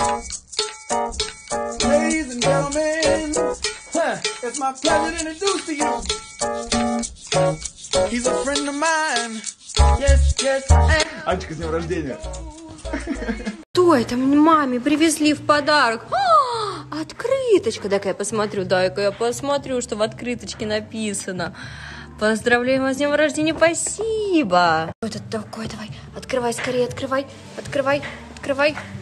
Ladies and gentlemen, it's my pleasure to introduce to you. He's a friend of mine. Yes, yes, and... Анечка, с днем рождения. Что это мне маме привезли в подарок? А, открыточка. Дай-ка я посмотрю, что в открыточке написано. Поздравляем вас с днем рождения, спасибо. Что это такое? Давай, открывай скорее, открывай.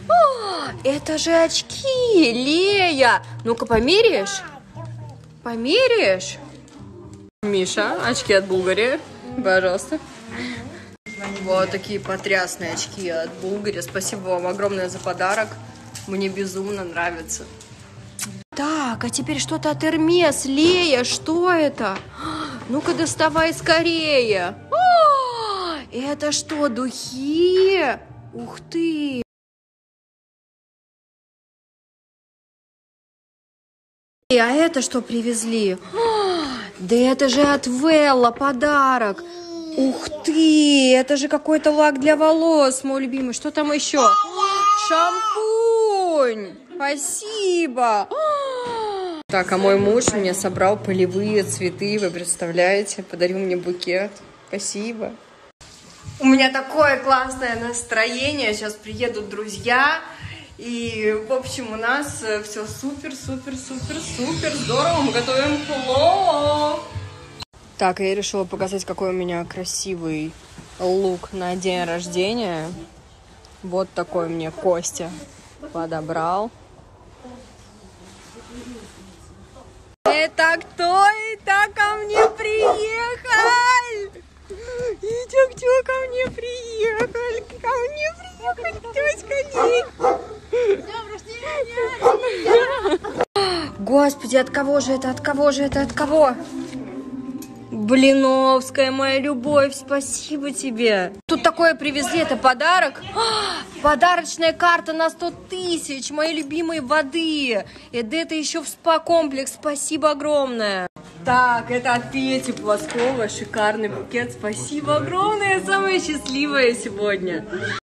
О, это же очки, Лея. Ну-ка, померяешь? Миша, очки от Булгари, пожалуйста. Вот такие потрясные очки от Булгари. Спасибо вам огромное за подарок. Мне безумно нравится. Так, а теперь что-то от Эрмес. Лея, что это? Ну-ка, доставай скорее. О, это что, духи? Ух ты! А это что привезли? О, да это же от Велла подарок. Ух ты! Это же какой-то лак для волос, мой любимый. Что там еще? Шампунь! Спасибо! Так, а мой муж мне собрал полевые цветы, вы представляете? Подарил мне букет. Спасибо. У меня такое классное настроение. Сейчас приедут друзья. И, в общем, у нас все супер здорово. Мы готовим плов. Так, я решила показать, какой у меня красивый лук на день рождения. Вот такой мне Костя подобрал. Это кто это ко мне приехал? Иди, кто ко мне приехал? Ко мне приехал тёзка Лея. Господи, от кого же это? От кого? Блиновская моя любовь, спасибо тебе. Тут такое привезли, это подарок. А, подарочная карта на 100 000, моей любимой воды. Это еще в спа-комплекс, спасибо огромное. Так, это от Пети Пласкова, шикарный букет, спасибо огромное, я самая счастливая сегодня.